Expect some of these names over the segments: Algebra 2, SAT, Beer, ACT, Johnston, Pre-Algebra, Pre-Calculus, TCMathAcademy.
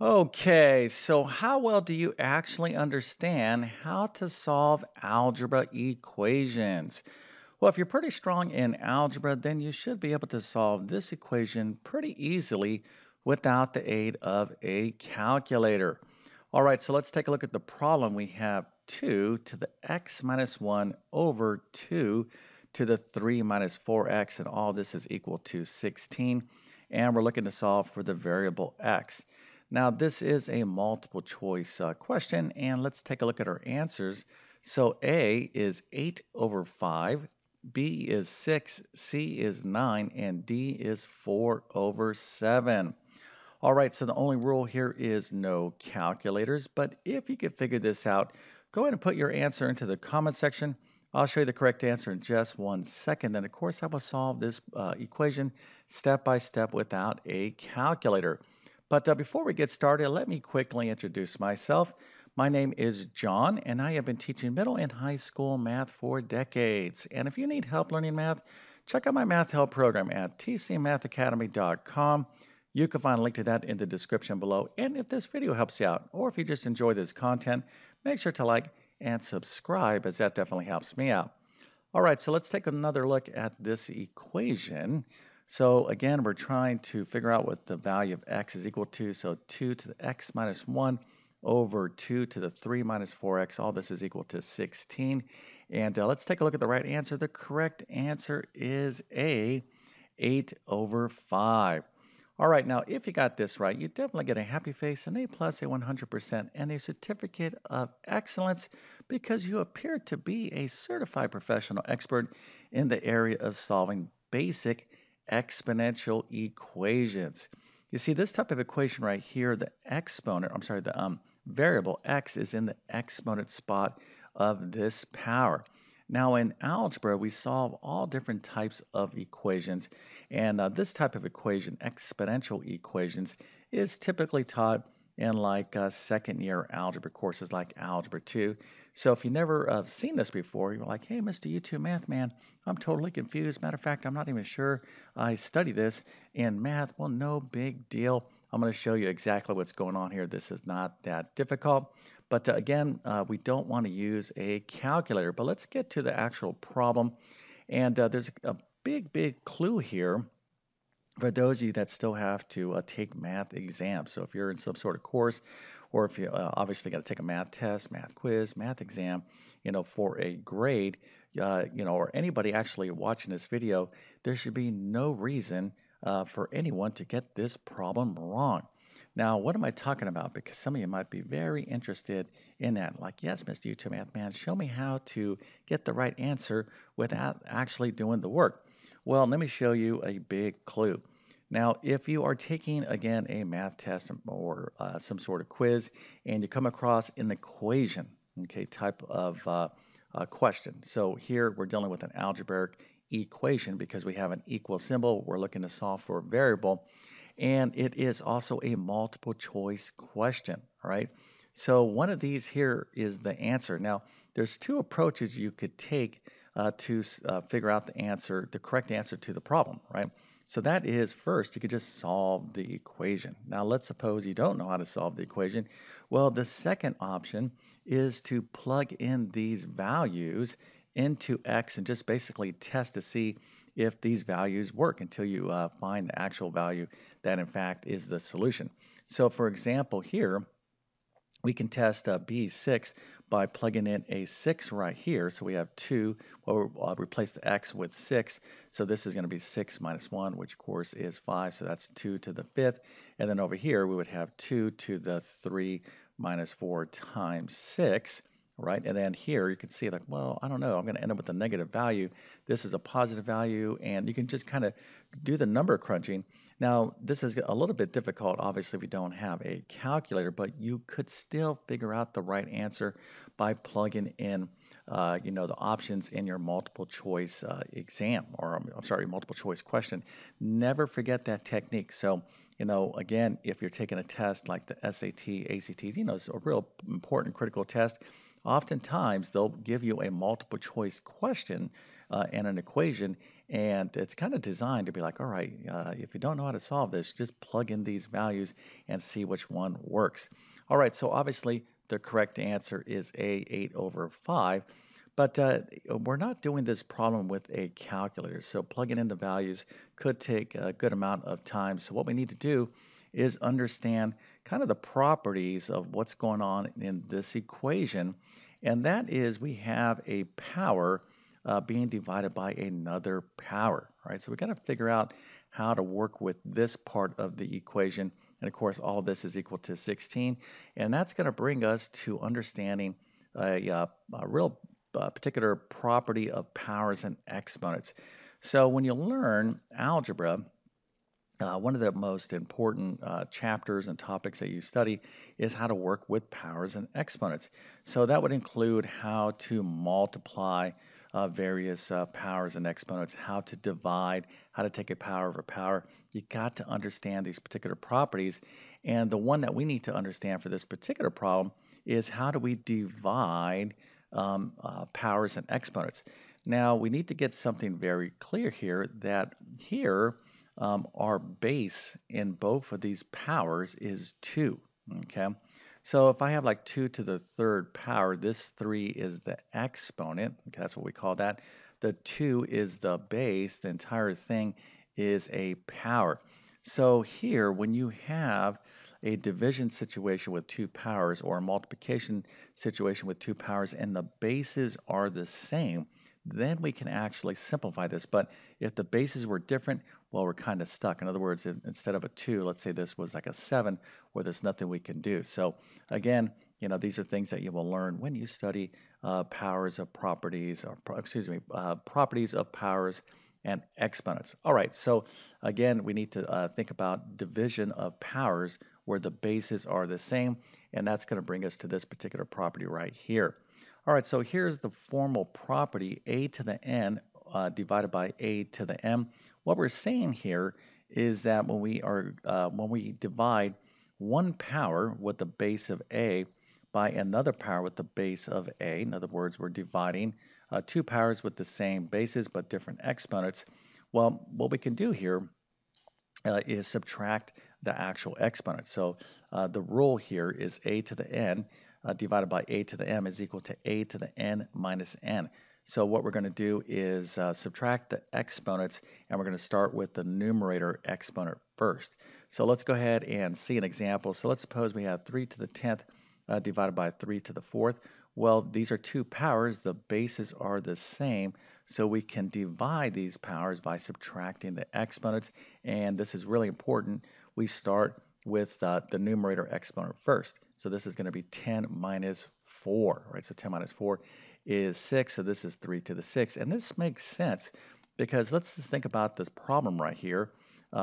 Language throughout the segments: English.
Okay, so how well do you actually understand how to solve algebra equations? Well, if you're pretty strong in algebra, then you should be able to solve this equation pretty easily without the aid of a calculator. All right, so let's take a look at the problem. We have 2 to the x minus 1 over 2 to the 3 minus 4x, and all this is equal to 16, and we're looking to solve for the variable x. Now, this is a multiple choice question, and let's take a look at our answers. So A is 8 over 5, B is 6, C is 9, and D is 4 over 7. All right, so the only rule here is no calculators, but if you could figure this out, go ahead and put your answer into the comment section. I'll show you the correct answer in just 1 second. Then, of course, I will solve this equation step by step without a calculator. But before we get started, let me quickly introduce myself. My name is John, and I have been teaching middle and high school math for decades. And if you need help learning math, check out my math help program at TCMathAcademy.com. You can find a link to that in the description below. And if this video helps you out, or if you just enjoy this content, make sure to like and subscribe, as that definitely helps me out. All right, so let's take another look at this equation. So again, we're trying to figure out what the value of x is equal to. So 2 to the x minus 1 over 2 to the 3 minus 4x. All this is equal to 16. And let's take a look at the right answer. The correct answer is A, 8 over 5. All right, now if you got this right, you definitely get a happy face, an A+, a 100%, and a certificate of excellence because you appear to be a certified professional expert in the area of solving basic exponential equations. You see this type of equation right here, the exponent, the variable x is in the exponent spot of this power. Now in algebra, we solve all different types of equations, and this type of equation, exponential equations, is typically taught in like second year algebra courses like Algebra 2. So if you never have seen this before, you're like, hey, Mr. YouTube Math Man, I'm totally confused. Matter of fact, I'm not even sure I study this in math. Well, no big deal. I'm going to show you exactly what's going on here. This is not that difficult. But again, we don't want to use a calculator. But let's get to the actual problem. And there's a big clue here for those of you that still have to take math exams. So if you're in some sort of course, or if you obviously got to take a math test, math quiz, math exam, you know, for a grade, or anybody actually watching this video, there should be no reason for anyone to get this problem wrong. Now, what am I talking about? Because some of you might be very interested in that. Like, yes, Mr. YouTube Math Man, show me how to get the right answer without actually doing the work. Well, let me show you a big clue. Now, if you are taking, again, a math test or some sort of quiz, and you come across an equation, okay, type of question. So here we're dealing with an algebraic equation because we have an equal symbol. We're looking to solve for a variable, and it is also a multiple choice question, all right? So one of these here is the answer. Now, there's two approaches you could take to figure out the answer, the correct answer to the problem, right? So that is, first, you could just solve the equation. Now, let's suppose you don't know how to solve the equation. Well, the second option is to plug in these values into x and just basically test to see if these values work until you find the actual value that, in fact, is the solution. So, for example, here, we can test B6 by plugging in a 6 right here. So we have 2. Well, we'll replace the x with 6. So this is going to be 6 minus 1, which, of course, is 5. So that's 2 to the 5th. And then over here, we would have 2 to the 3 minus 4 times 6. Right? And then here, you can see, like, well, I don't know. I'm going to end up with a negative value. This is a positive value. And you can just kind of do the number crunching. Now, this is a little bit difficult, obviously, if you don't have a calculator, but you could still figure out the right answer by plugging in, the options in your multiple choice exam, or multiple choice question. Never forget that technique. So, you know, again, if you're taking a test like the SAT, ACT, it's a real important critical test. Oftentimes, they'll give you a multiple choice question and an equation, And it's kind of designed to be like, all right, if you don't know how to solve this, just plug in these values and see which one works. All right, so obviously the correct answer is A, 8 over 5. But we're not doing this problem with a calculator, so plugging in the values could take a good amount of time. So what we need to do is understand kind of the properties of what's going on in this equation, and that is we have a power being divided by another power, right? So we got to figure out how to work with this part of the equation, and of course all of this is equal to 16, and that's going to bring us to understanding a real particular property of powers and exponents. So when you learn algebra, one of the most important chapters and topics that you study is how to work with powers and exponents. So that would include how to multiply various powers and exponents, how to divide, how to take a power over power. You got to understand these particular properties, and the one that we need to understand for this particular problem is how do we divide powers and exponents. Now we need to get something very clear here, that here our base in both of these powers is 2, okay? So if I have like 2 to the third power, this 3 is the exponent, okay, that's what we call that. The 2 is the base, the entire thing is a power. So here, when you have a division situation with two powers or a multiplication situation with two powers and the bases are the same, then we can actually simplify this. But if the bases were different, well, we're kind of stuck. In other words, if instead of a 2, let's say this was like a 7, where there's nothing we can do. So again, you know, these are things that you will learn when you study powers of properties, or properties of powers and exponents. All right, so again, we need to think about division of powers where the bases are the same, and that's going to bring us to this particular property right here. All right, so here's the formal property, a to the n divided by a to the m. What we're saying here is that when we are divide one power with the base of a by another power with the base of a, in other words, we're dividing two powers with the same bases but different exponents. Well, what we can do here is subtract the actual exponent. So the rule here is a to the n divided by a to the m is equal to a to the n minus n. So what we're going to do is subtract the exponents, and we're going to start with the numerator exponent first. So let's go ahead and see an example. So let's suppose we have 3 to the 10th divided by 3 to the 4th. Well, these are two powers. The bases are the same, so we can divide these powers by subtracting the exponents, and this is really important. We start with the numerator exponent first. So this is going to be 10 minus 4, right? So 10 minus 4 is 6, so this is 3 to the 6th. And this makes sense because let's just think about this problem right here.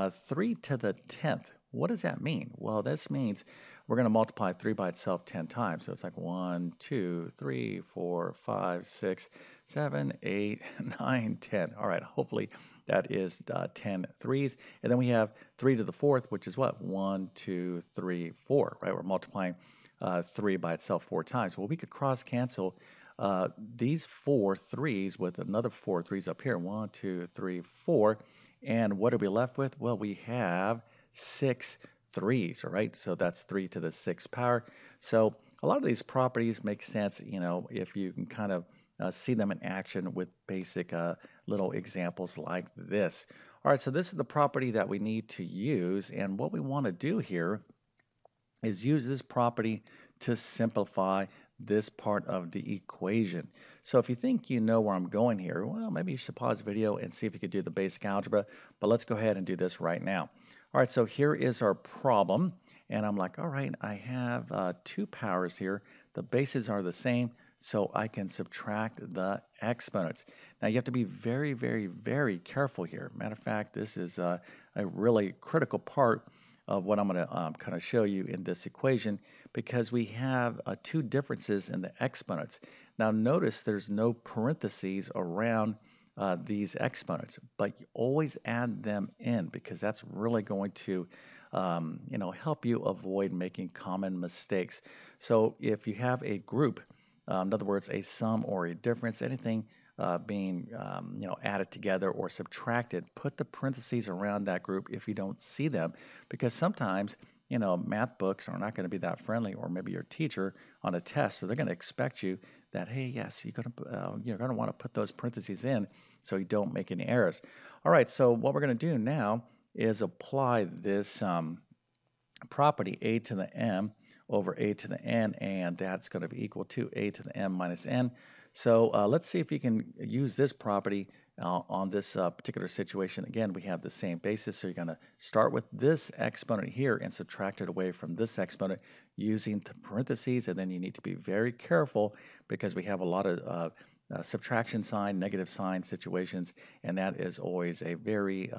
3 to the 10th. What does that mean? Well, this means we're going to multiply 3 by itself 10 times. So it's like 1, 2, 3, 4, 5, 6, 7, 8, 9, 10. All right, hopefully that is 10 threes. And then we have 3 to the 4th, which is what? 1, 2, 3, 4, right? We're multiplying 3 by itself 4 times. Well, we could cross-cancel these 4 threes with another 4 threes up here. 1, 2, 3, 4. And what are we left with? Well, we have 6 threes, all right? So that's 3 to the 6th power. So a lot of these properties make sense, you know, if you can kind of see them in action with basic little examples like this. All right, so this is the property that we need to use, and what we want to do here is use this property to simplify this part of the equation. So if you think you know where I'm going here, well, maybe you should pause the video and see if you could do the basic algebra, but let's go ahead and do this right now. All right, so here is our problem, and I'm like, all right, I have two powers here. The bases are the same, so I can subtract the exponents. Now, you have to be very, very, very careful here. Matter of fact, this is a really critical part of what I'm going to kind of show you in this equation, because we have two differences in the exponents. Now, notice there's no parentheses around these exponents, but you always add them in, because that's really going to you know, help you avoid making common mistakes. So if you have a group, in other words, a sum or a difference, anything being added together or subtracted, put the parentheses around that group if you don't see them, because sometimes math books are not going to be that friendly, or maybe your teacher on a test, so they're going to expect you that, hey, yes, you're going to want to put those parentheses in so you don't make any errors. All right, so what we're going to do now is apply this property a to the m over a to the n, and that's going to be equal to a to the m minus n. So let's see if you can use this property on this particular situation. Again, we have the same basis, so you're going to start with this exponent here and subtract it away from this exponent using the parentheses, and then you need to be very careful because we have a lot of subtraction sign, negative sign situations, and that is always a very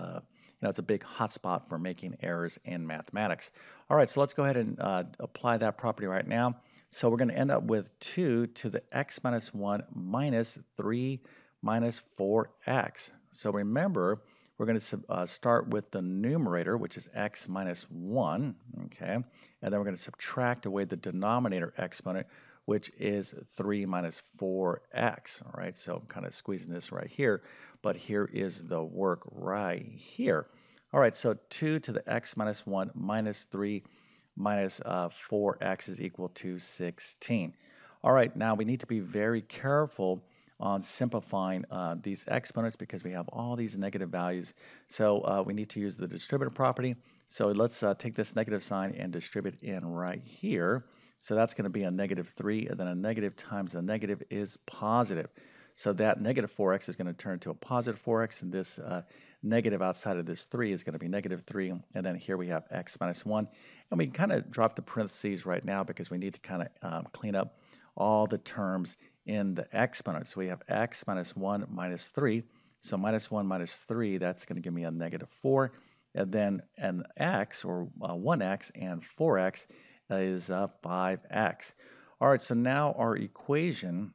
it's a big hot spot for making errors in mathematics. All right, so let's go ahead and apply that property right now. So we're going to end up with 2 to the x minus 1 minus 3 minus 4x. So remember, we're going to start with the numerator, which is x minus 1, okay? And then we're going to subtract away the denominator exponent, which is 3 minus 4x, all right? So I'm kind of squeezing this right here, but here is the work right here. All right, so 2 to the x minus 1 minus 3 minus 4x is equal to 16. All right, now we need to be very careful on simplifying these exponents because we have all these negative values. So we need to use the distributive property. So let's take this negative sign and distribute in right here. So that's going to be a negative 3, and then a negative times a negative is positive. So that negative 4x is going to turn to a positive 4x, and this negative outside of this 3 is going to be negative 3, and then here we have x minus 1. And we can kind of drop the parentheses right now because we need to kind of clean up all the terms in the exponent. So we have x minus 1 minus 3. So minus 1 minus 3, that's going to give me a negative 4. And then an x, or 1x, and 4x is 5x. All right, so now our equation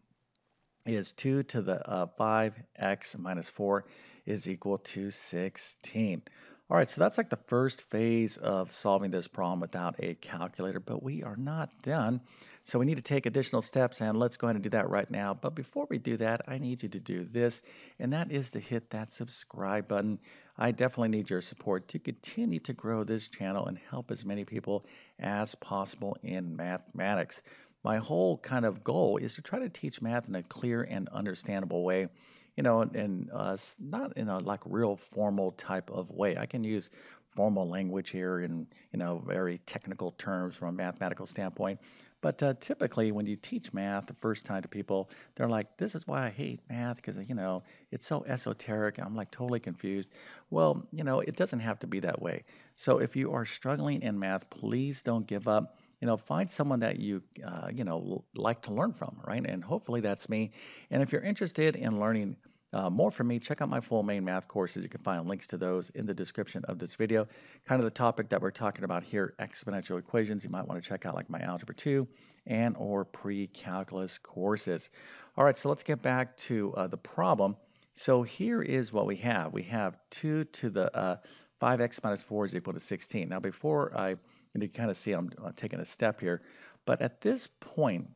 is 2 to the 5x minus 4 is equal to 16. All right, so that's like the first phase of solving this problem without a calculator, but we are not done. So we need to take additional steps, and let's go ahead and do that right now. But before we do that, I need you to do this, and that is to hit that subscribe button. I definitely need your support to continue to grow this channel and help as many people as possible in mathematics. My whole kind of goal is to try to teach math in a clear and understandable way, and not in a like real formal type of way. I can use formal language here and very technical terms from a mathematical standpoint. But typically, when you teach math the first time to people, they're like, this is why I hate math, because, it's so esoteric. I'm, like, totally confused. Well, it doesn't have to be that way. So if you are struggling in math, please don't give up. Find someone that you, like to learn from, right? And hopefully that's me. And if you're interested in learning more from me, check out my full main math courses. You can find links to those in the description of this video. Kind of the topic that we're talking about here, exponential equations. You might want to check out like my Algebra 2 and or pre-calculus courses. All right, so let's get back to the problem. So here is what we have. We have 2 to the 5x minus 4 is equal to 16. Now before you kind of see I'm taking a step here, but at this point,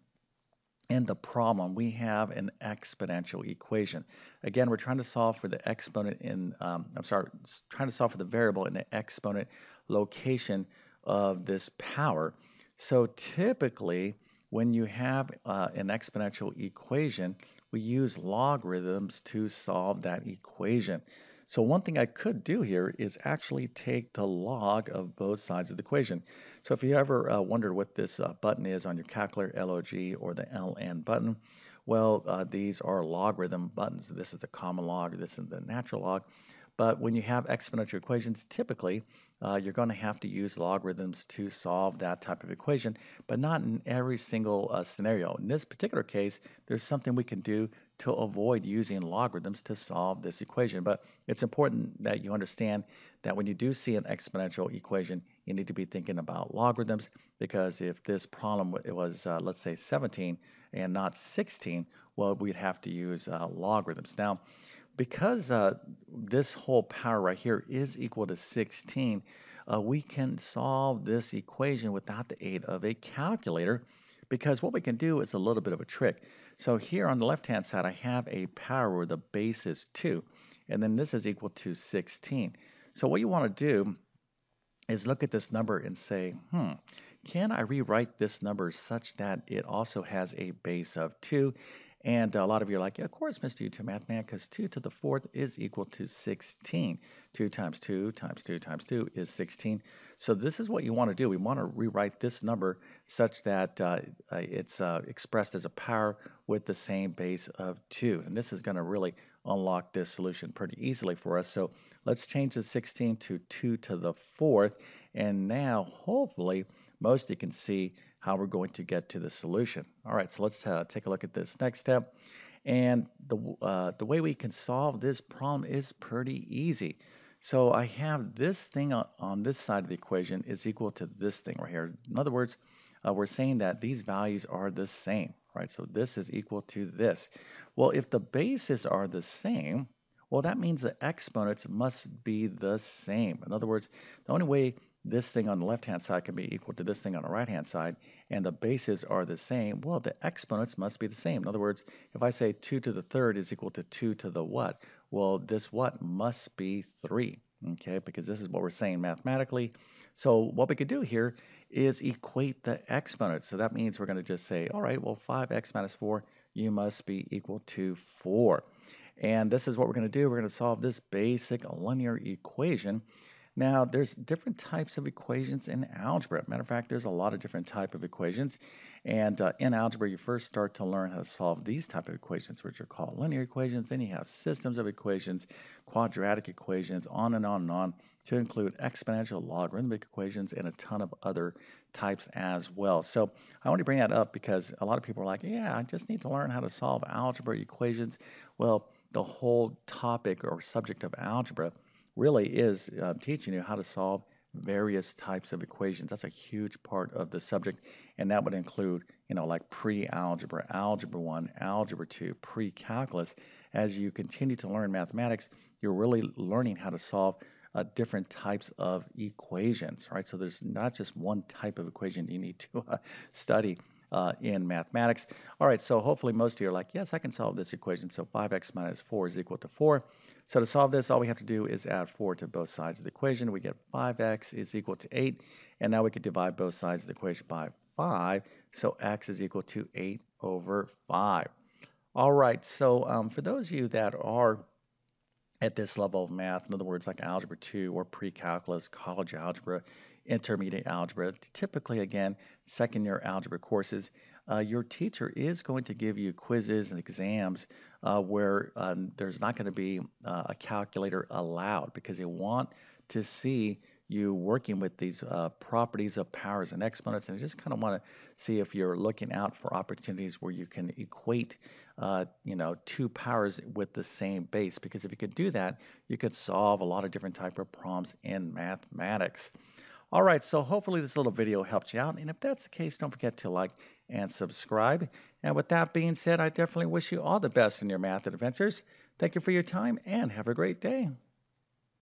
in the problem, we have an exponential equation. Again, we're trying to solve for the exponent in, trying to solve for the variable in the exponent location of this power. So typically, when you have an exponential equation, we use logarithms to solve that equation. So one thing I could do here is actually take the log of both sides of the equation. So if you ever wondered what this button is on your calculator, LOG or the LN button, well, these are logarithm buttons. This is the common log, this is the natural log. But when you have exponential equations, typically you're going to have to use logarithms to solve that type of equation, but not in every single scenario. In this particular case, there's something we can do to avoid using logarithms to solve this equation. But it's important that you understand that when you do see an exponential equation, you need to be thinking about logarithms, because if this problem was, let's say, 17 and not 16, well, we'd have to use logarithms. Now, because this whole power right here is equal to 16, we can solve this equation without the aid of a calculator, because what we can do is a little bit of a trick. So here on the left-hand side, I have a power where the base is 2, and then this is equal to 16. So what you want to do is look at this number and say, can I rewrite this number such that it also has a base of 2? And a lot of you are like, yeah, of course, Mr. YouTube Math Man, because 2 to the 4th is equal to 16. 2 times 2 times 2 times 2 is 16. So this is what you want to do. We want to rewrite this number such that it's expressed as a power with the same base of 2. And this is going to really unlock this solution pretty easily for us. So let's change the 16 to 2 to the 4th. And now, hopefully, most you can see how we're going to get to the solution. All right, so let's take a look at this next step. And the way we can solve this problem is pretty easy. So I have this thing on this side of the equation is equal to this thing right here. In other words, we're saying that these values are the same, right? So this is equal to this. Well, if the bases are the same, well, that means the exponents must be the same. In other words, the only way this thing on the left-hand side can be equal to this thing on the right-hand side, and the bases are the same, well, the exponents must be the same. In other words, if I say 2 to the 3rd is equal to 2 to the what? Well, this what must be 3, okay, because this is what we're saying mathematically. So what we could do here is equate the exponents. So that means we're going to just say, all right, well, 5x minus 4, you must be equal to 4. And this is what we're going to do. We're going to solve this basic linear equation. Now, there's different types of equations in algebra. Matter of fact, there's a lot of different type of equations. And in algebra, you first start to learn how to solve these type of equations, which are called linear equations. Then you have systems of equations, quadratic equations, on and on, to include exponential logarithmic equations and a ton of other types as well. So I want to bring that up because a lot of people are like, yeah, I just need to learn how to solve algebra equations. Well, the whole topic or subject of algebra really is teaching you how to solve various types of equations. That's a huge part of the subject, and that would include, you know, like pre-algebra, algebra 1, algebra 2, pre-calculus. As you continue to learn mathematics, you're really learning how to solve different types of equations, right? So there's not just one type of equation you need to study in mathematics. All right, so hopefully most of you are like, yes, I can solve this equation. So 5x minus 4 is equal to 4. So to solve this, all we have to do is add 4 to both sides of the equation. We get 5x is equal to 8. And now we can divide both sides of the equation by 5. So x is equal to 8 over 5. All right, so for those of you that are at this level of math, in other words, like algebra 2 or pre-calculus, college algebra, intermediate algebra, typically, again, second-year algebra courses, your teacher is going to give you quizzes and exams where there's not going to be a calculator allowed, because they want to see you working with these properties of powers and exponents, and I just kind of want to see if you're looking out for opportunities where you can equate, you know, two powers with the same base, because if you could do that, you could solve a lot of different type of problems in mathematics. All right, so hopefully this little video helped you out, and if that's the case, don't forget to like and subscribe. And with that being said, I definitely wish you all the best in your math adventures. Thank you for your time, and have a great day.